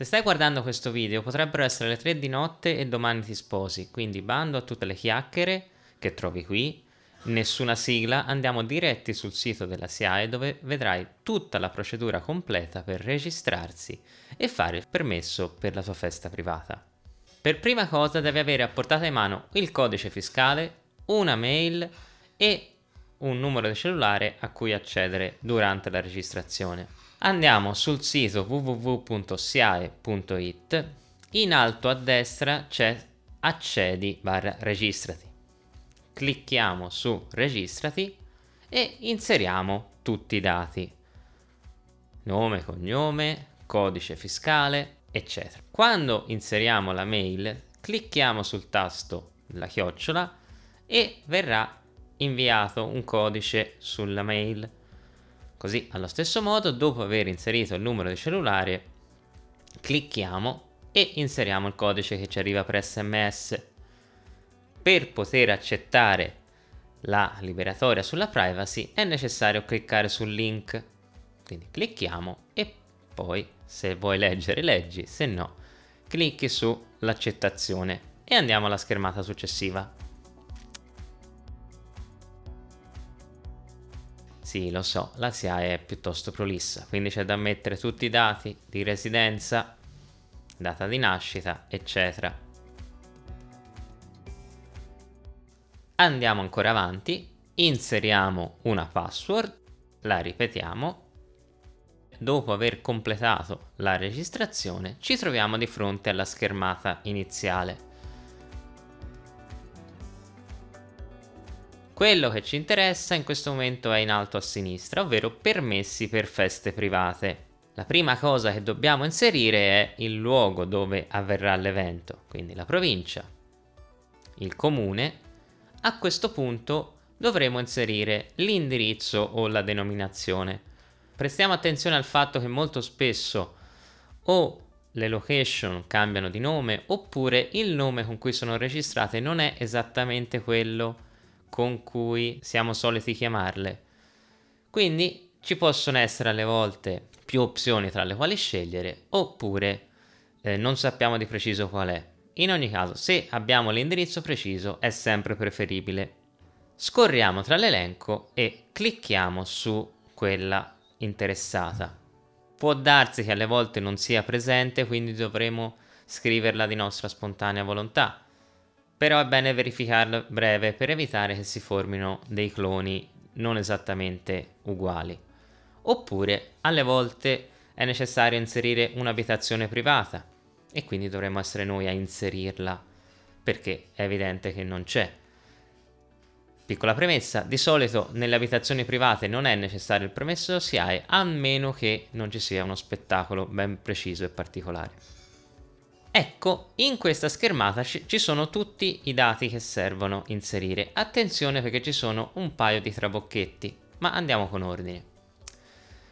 Se stai guardando questo video potrebbero essere le 3 di notte e domani ti sposi, quindi bando a tutte le chiacchiere che trovi qui, nessuna sigla, andiamo diretti sul sito della SIAE dove vedrai tutta la procedura completa per registrarsi e fare il permesso per la tua festa privata. Per prima cosa devi avere a portata di mano il codice fiscale, una mail e un numero di cellulare a cui accedere durante la registrazione. Andiamo sul sito www.siae.it, in alto a destra c'è accedi/registrati. Clicchiamo su registrati e inseriamo tutti i dati, nome, cognome, codice fiscale, eccetera. Quando inseriamo la mail, clicchiamo sul tasto della chiocciola e verrà inviato un codice sulla mail. Così, allo stesso modo, dopo aver inserito il numero di cellulare, clicchiamo e inseriamo il codice che ci arriva per SMS. Per poter accettare la liberatoria sulla privacy è necessario cliccare sul link. Quindi clicchiamo e poi, se vuoi leggere, leggi, se no, clicchi sull'accettazione e andiamo alla schermata successiva. Sì, lo so, la SIAE è piuttosto prolissa, quindi c'è da mettere tutti i dati di residenza, data di nascita, eccetera. Andiamo ancora avanti, inseriamo una password, la ripetiamo. Dopo aver completato la registrazione, ci troviamo di fronte alla schermata iniziale. Quello che ci interessa in questo momento è in alto a sinistra, ovvero permessi per feste private. La prima cosa che dobbiamo inserire è il luogo dove avverrà l'evento, quindi la provincia, il comune. A questo punto dovremo inserire l'indirizzo o la denominazione. Prestiamo attenzione al fatto che molto spesso o le location cambiano di nome oppure il nome con cui sono registrate non è esattamente quello con cui siamo soliti chiamarle, quindi ci possono essere alle volte più opzioni tra le quali scegliere oppure non sappiamo di preciso qual è. In ogni caso, se abbiamo l'indirizzo preciso è sempre preferibile. Scorriamo tra l'elenco e clicchiamo su quella interessata. Può darsi che alle volte non sia presente, quindi dovremo scriverla di nostra spontanea volontà. Però è bene verificarlo breve per evitare che si formino dei cloni non esattamente uguali. Oppure alle volte è necessario inserire un'abitazione privata e quindi dovremo essere noi a inserirla perché è evidente che non c'è. Piccola premessa, di solito nelle abitazioni private non è necessario il permesso SIAE a meno che non ci sia uno spettacolo ben preciso e particolare. Ecco, in questa schermata ci sono tutti i dati che servono inserire. Attenzione perché ci sono un paio di trabocchetti, ma andiamo con ordine.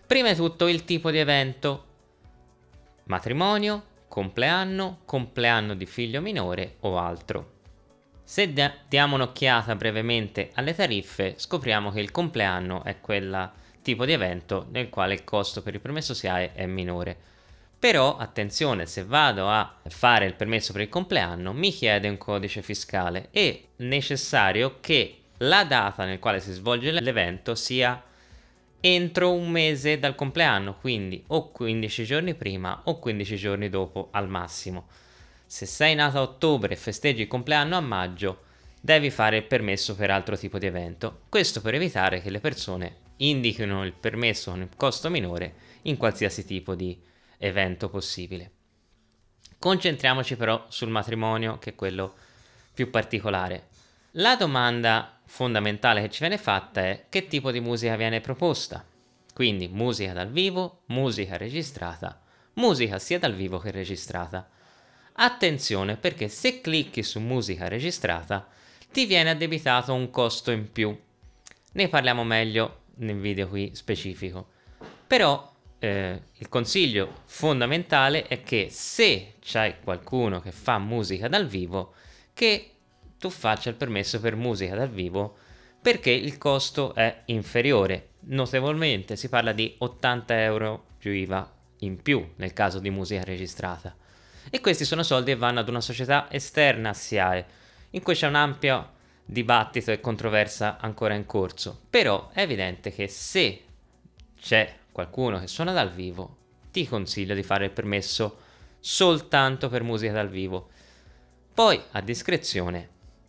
Prima di tutto il tipo di evento: matrimonio, compleanno, compleanno di figlio minore o altro. Se diamo un'occhiata brevemente alle tariffe, scopriamo che il compleanno è quel tipo di evento nel quale il costo per il permesso SIAE è minore. Però attenzione, se vado a fare il permesso per il compleanno mi chiede un codice fiscale, è necessario che la data nel quale si svolge l'evento sia entro un mese dal compleanno, quindi o 15 giorni prima o 15 giorni dopo al massimo. Se sei nato a ottobre e festeggi il compleanno a maggio devi fare il permesso per altro tipo di evento, questo per evitare che le persone indichino il permesso con il costo minore in qualsiasi tipo di evento possibile. Concentriamoci però sul matrimonio, che è quello più particolare. La domanda fondamentale che ci viene fatta è che tipo di musica viene proposta, quindi musica dal vivo, musica registrata, musica sia dal vivo che registrata. Attenzione perché se clicchi su musica registrata ti viene addebitato un costo in più, ne parliamo meglio nel video qui specifico, però il consiglio fondamentale è che se c'è qualcuno che fa musica dal vivo che tu faccia il permesso per musica dal vivo perché il costo è inferiore notevolmente, si parla di 80 euro più IVA in più nel caso di musica registrata, e questi sono soldi che vanno ad una società esterna a SIAE, in cui c'è un ampio dibattito e controversa ancora in corso. Però è evidente che se c'è qualcuno che suona dal vivo, ti consiglio di fare il permesso soltanto per musica dal vivo. Poi a discrezione,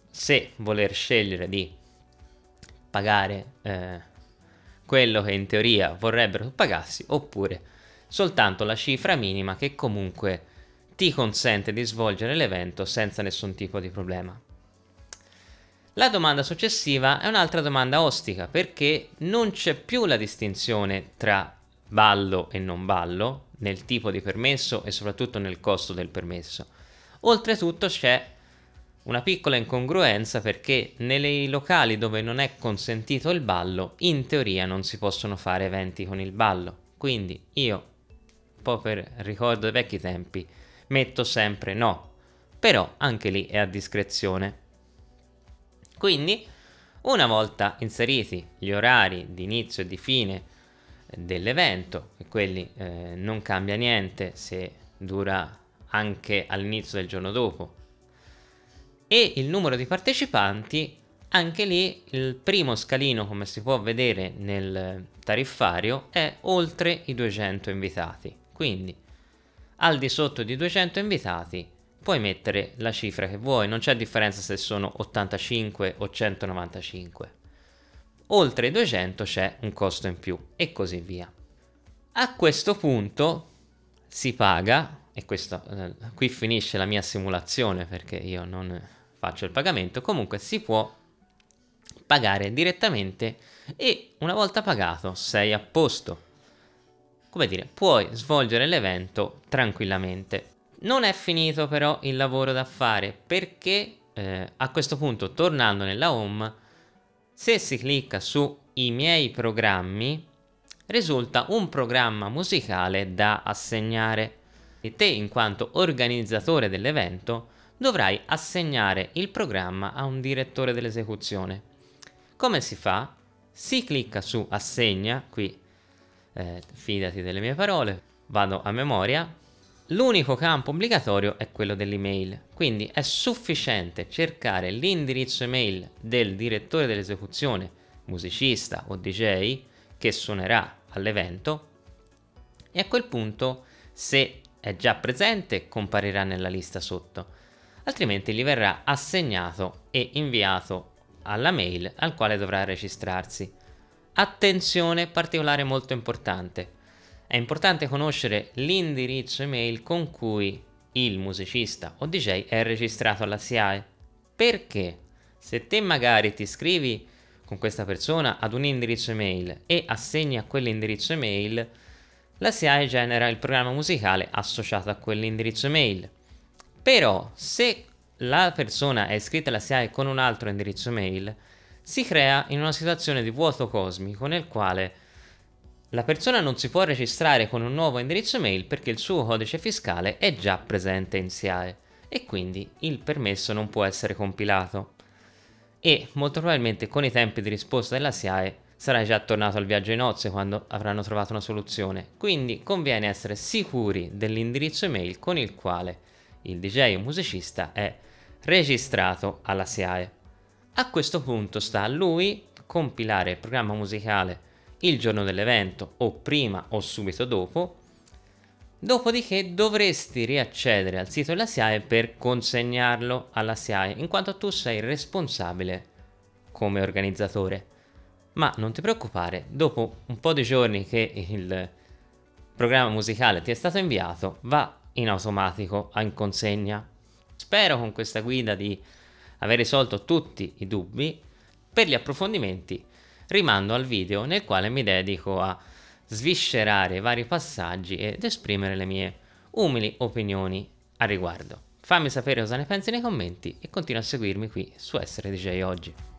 se voler scegliere di pagare quello che in teoria vorrebbero tu pagassi, oppure soltanto la cifra minima che comunque ti consente di svolgere l'evento senza nessun tipo di problema. La domanda successiva è un'altra domanda ostica, perché non c'è più la distinzione tra ballo e non ballo nel tipo di permesso e soprattutto nel costo del permesso. Oltretutto c'è una piccola incongruenza, perché nei locali dove non è consentito il ballo in teoria non si possono fare eventi con il ballo. Quindi io, un po' per ricordo dei vecchi tempi, metto sempre no, però anche lì è a discrezione. Quindi una volta inseriti gli orari di inizio e di fine dell'evento, e quelli non cambia niente se dura anche all'inizio del giorno dopo, e il numero di partecipanti, anche lì il primo scalino, come si può vedere nel tariffario, è oltre i 200 invitati. Quindi al di sotto di 200 invitati puoi mettere la cifra che vuoi, non c'è differenza se sono 85 o 195. Oltre i 200 c'è un costo in più, e così via. A questo punto si paga, e questo, qui finisce la mia simulazione perché io non faccio il pagamento, comunque si può pagare direttamente e una volta pagato sei a posto. Come dire, puoi svolgere l'evento tranquillamente. Non è finito però il lavoro da fare, perché a questo punto, tornando nella home, se si clicca su i miei programmi risulta un programma musicale da assegnare, e te in quanto organizzatore dell'evento dovrai assegnare il programma a un direttore dell'esecuzione. Come si fa? Si clicca su assegna, qui fidati delle mie parole, vado a memoria. L'unico campo obbligatorio è quello dell'email, quindi è sufficiente cercare l'indirizzo email del direttore dell'esecuzione, musicista o DJ, che suonerà all'evento, e a quel punto, se è già presente, comparirà nella lista sotto, altrimenti gli verrà assegnato e inviato alla mail al quale dovrà registrarsi. Attenzione particolare molto importante. È importante conoscere l'indirizzo email con cui il musicista o DJ è registrato alla SIAE, perché se te magari ti iscrivi con questa persona ad un indirizzo email e assegni a quell'indirizzo email, la SIAE genera il programma musicale associato a quell'indirizzo email. Però se la persona è iscritta alla SIAE con un altro indirizzo email, si crea in una situazione di vuoto cosmico nel quale la persona non si può registrare con un nuovo indirizzo email perché il suo codice fiscale è già presente in SIAE, e quindi il permesso non può essere compilato, e molto probabilmente con i tempi di risposta della SIAE sarai già tornato al viaggio in nozze quando avranno trovato una soluzione. Quindi conviene essere sicuri dell'indirizzo email con il quale il DJ o musicista è registrato alla SIAE. A questo punto sta a lui compilare il programma musicale il giorno dell'evento, o prima o subito dopo, dopodiché dovresti riaccedere al sito della SIAE per consegnarlo alla SIAE, in quanto tu sei responsabile come organizzatore. Ma non ti preoccupare, dopo un po' di giorni che il programma musicale ti è stato inviato, va in automatico in consegna. Spero con questa guida di aver risolto tutti i dubbi. Per gli approfondimenti rimando al video nel quale mi dedico a sviscerare i vari passaggi ed esprimere le mie umili opinioni a riguardo. Fammi sapere cosa ne pensi nei commenti e continua a seguirmi qui su Essere DJ Oggi.